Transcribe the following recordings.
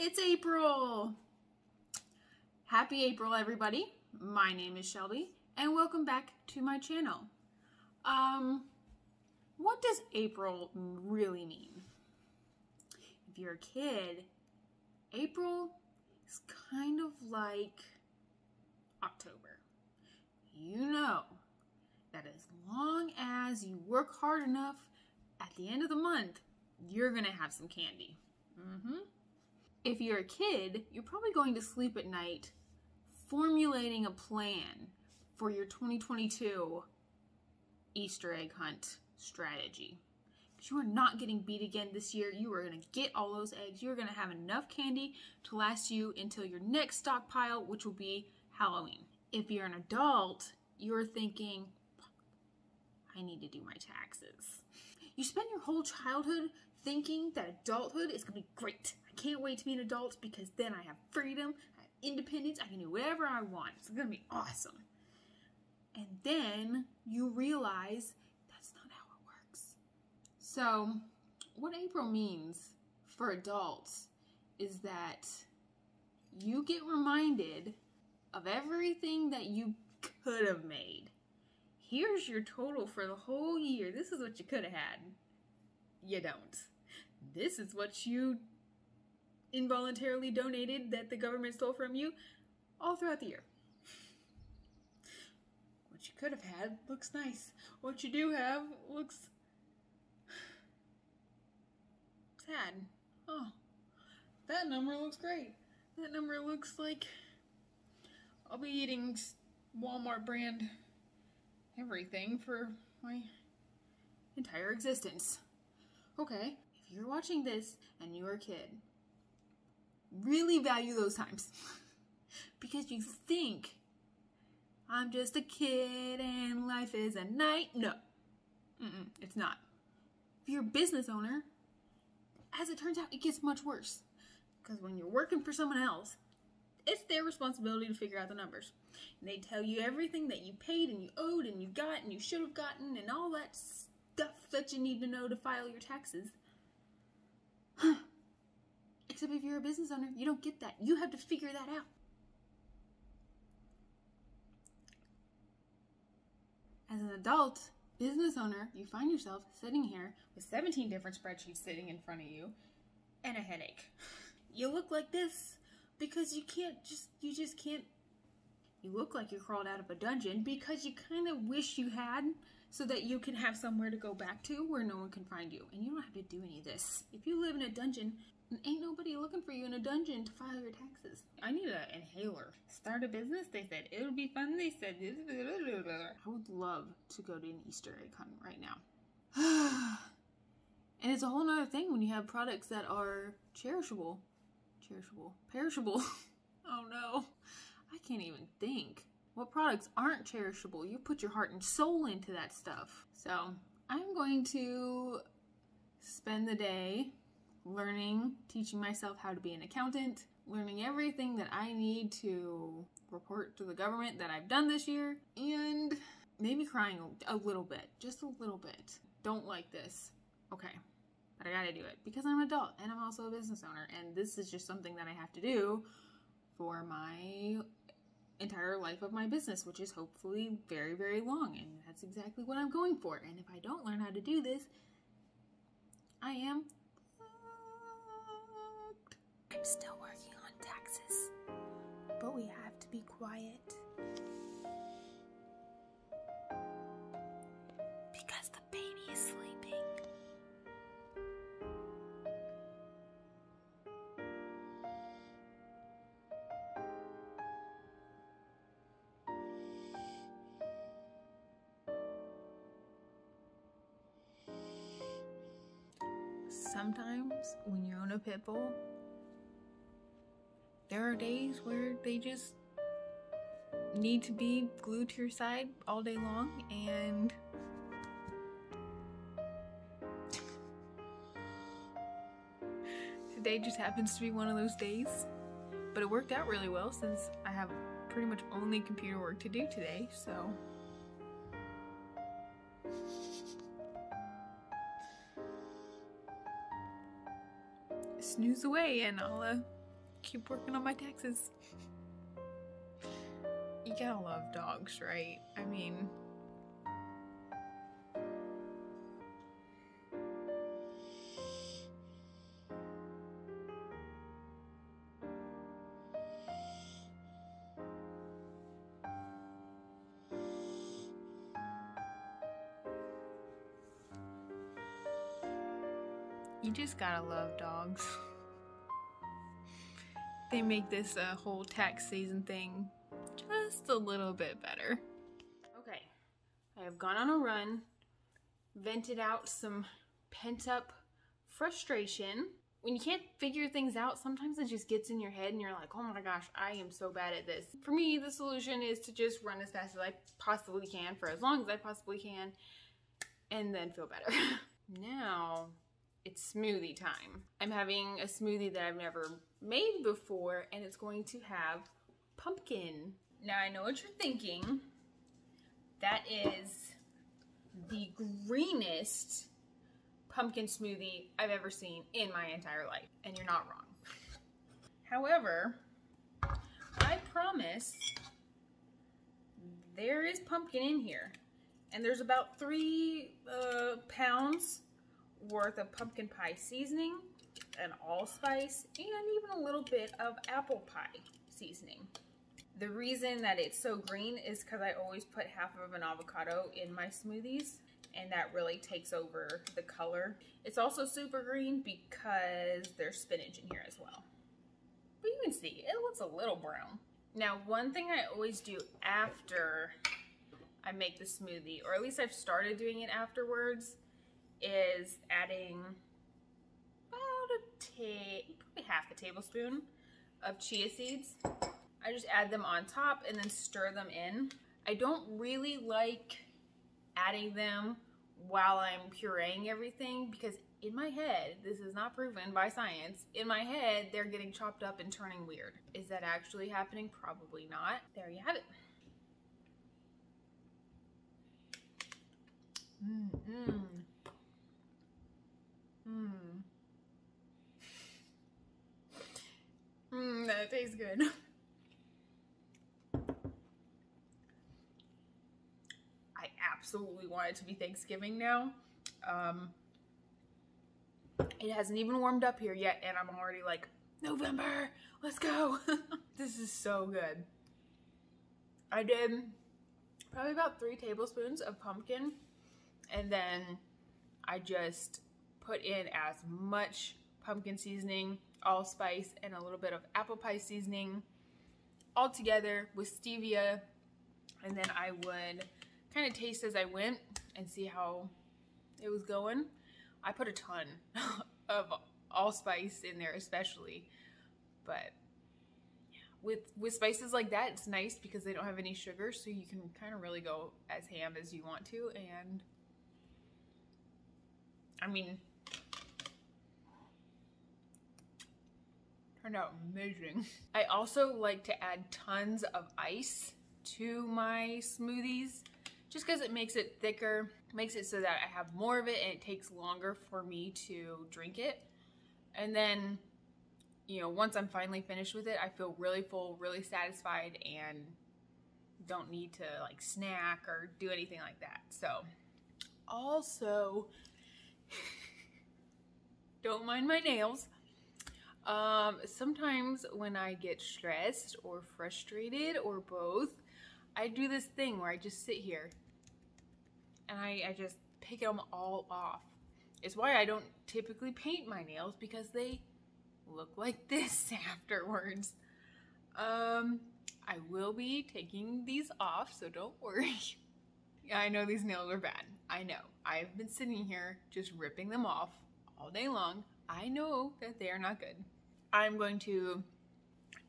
It's April! Happy April, everybody. My name is Shelbie, and welcome back to my channel. What does April really mean? If you're a kid, April is kind of like October. You know that as long as you work hard enough, at the end of the month, you're gonna have some candy. If you're a kid, you're probably going to sleep at night formulating a plan for your 2022 Easter egg hunt strategy. Because you are not getting beat again this year. You are going to get all those eggs. You're going to have enough candy to last you until your next stockpile, which will be Halloween. If you're an adult, you're thinking, I need to do my taxes. You spend your whole childhood thinking that adulthood is going to be great. I can't wait to be an adult because then I have freedom, I have independence, I can do whatever I want. It's going to be awesome. And then you realize that's not how it works. So what April means for adults is that you get reminded of everything that you could have made. Here's your total for the whole year. This is what you could have had. You don't. This is what you involuntarily donated that the government stole from you all throughout the year. What you could have had looks nice. What you do have looks sad. Oh, that number looks great. That number looks like I'll be eating Walmart brand everything for my entire existence. Okay, if you're watching this and you're a kid, really value those times because you think I'm just a kid and life is a night. No, it's not. If you're a business owner, as it turns out, it gets much worse because when you're working for someone else, it's their responsibility to figure out the numbers. And they tell you everything that you paid and you owed and you got and you should have gotten and all that stuff that you need to know to file your taxes. Except if you're a business owner, you don't get that. You have to figure that out. As an adult business owner, you find yourself sitting here with 17 different spreadsheets sitting in front of you and a headache. You look like this because you just can't. You look like you crawled out of a dungeon because you kind of wish you had so that you can have somewhere to go back to where no one can find you. And you don't have to do any of this. If you live in a dungeon, and ain't nobody looking for you in a dungeon to file your taxes. I need an inhaler. Start a business, they said. It'll be fun, they said. I would love to go to an Easter egg hunt right now. And it's a whole nother thing when you have products that are cherishable. Perishable. Oh no. I can't even think. What products aren't cherishable? You put your heart and soul into that stuff. So I'm going to spend the day learning, teaching myself how to be an accountant, learning everything that I need to report to the government that I've done this year, and maybe crying a little bit, just a little bit. Don't like this. Okay, but I gotta do it because I'm an adult and I'm also a business owner, and this is just something that I have to do for my entire life of my business, which is hopefully very, very long, and that's exactly what I'm going for. And if I don't learn how to do this, I am still working on taxes, but we have to be quiet because the baby is sleeping. Sometimes when you own a pit bull, there are days where they just need to be glued to your side all day long, and today just happens to be one of those days. But it worked out really well since I have pretty much only computer work to do today, so snooze away and I'll keep working on my taxes. You gotta love dogs, right? I mean, you just gotta love dogs. They make this whole tax season thing just a little bit better. Okay, I have gone on a run, vented out some pent-up frustration. When you can't figure things out, sometimes it just gets in your head and you're like, oh my gosh, I am so bad at this. For me, the solution is to just run as fast as I possibly can for as long as I possibly can and then feel better. Now, it's smoothie time. I'm having a smoothie that I've never made before, and it's going to have pumpkin. Now I know what you're thinking. That is the greenest pumpkin smoothie I've ever seen in my entire life, and you're not wrong. However, I promise there is pumpkin in here, and there's about 3 pounds worth of pumpkin pie seasoning and allspice and even a little bit of apple pie seasoning. The reason that it's so green is because I always put half of an avocado in my smoothies, and that really takes over the color. It's also super green because there's spinach in here as well. But you can see it looks a little brown. Now, one thing I always do after I make the smoothie, or at least I've started doing it afterwards, is adding about probably half a tablespoon of chia seeds. I just add them on top and then stir them in. I don't really like adding them while I'm pureeing everything because in my head, this is not proven by science, in my head they're getting chopped up and turning weird. Is that actually happening? Probably not. There you have it. Mm-mm. Mmm. Mmm, that tastes good. I absolutely want it to be Thanksgiving now. It hasn't even warmed up here yet, and I'm already like, November, let's go. This is so good. I did probably about 3 tablespoons of pumpkin, and then I just put in as much pumpkin seasoning, allspice, and a little bit of apple pie seasoning all together with stevia, and then I would kind of taste as I went and see how it was going. I put a ton of allspice in there especially, but yeah, with spices like that, it's nice because they don't have any sugar, so you can kind of really go as ham as you want to. And I mean, turned out amazing. I also like to add tons of ice to my smoothies just because it makes it thicker, makes it so that I have more of it and it takes longer for me to drink it. And then, you know, once I'm finally finished with it, I feel really full, really satisfied, and don't need to like snack or do anything like that. So also, don't mind my nails. Sometimes when I get stressed or frustrated or both, I do this thing where I just sit here and I just pick them all off. It's why I don't typically paint my nails, because they look like this afterwards. I will be taking these off, so don't worry. Yeah, I know these nails are bad. I know. I've been sitting here just ripping them off all day long. I know that they are not good. I'm going to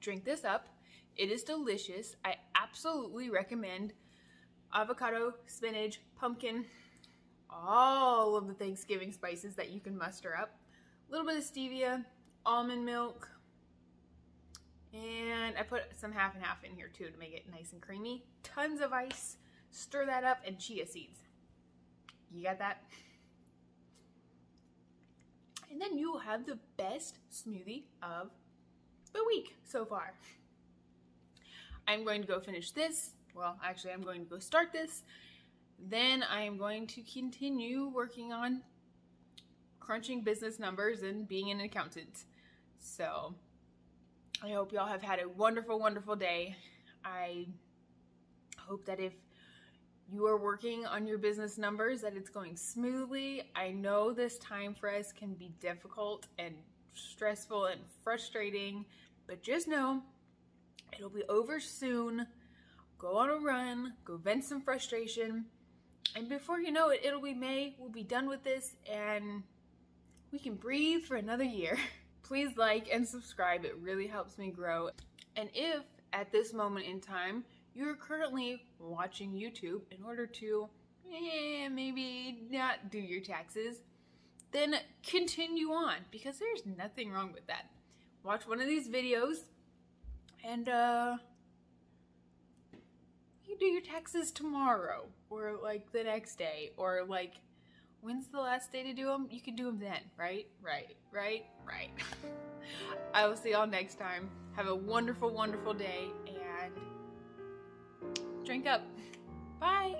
drink this up. It is delicious. I absolutely recommend avocado, spinach, pumpkin, all of the Thanksgiving spices that you can muster up. A little bit of stevia, almond milk, and I put some half and half in here too to make it nice and creamy. Tons of ice. Stir that up, and chia seeds. You got that? And then you have the best smoothie of the week so far. I'm going to go finish this. Well, actually, I'm going to go start this. Then I am going to continue working on crunching business numbers and being an accountant. So I hope y'all have had a wonderful, wonderful day. I hope that if you are working on your business numbers, that it's going smoothly. I know this time for us can be difficult and stressful and frustrating, but just know it'll be over soon. Go on a run, go vent some frustration, and before you know it, it'll be May. We'll be done with this and we can breathe for another year. Please like and subscribe. It really helps me grow. And if at this moment in time, you're currently watching YouTube in order to maybe not do your taxes, then continue on, because there's nothing wrong with that. Watch one of these videos and you do your taxes tomorrow or like the next day, or like, when's the last day to do them? You can do them then, right? Right. I will see y'all next time. Have a wonderful, wonderful day. Drink up. Bye.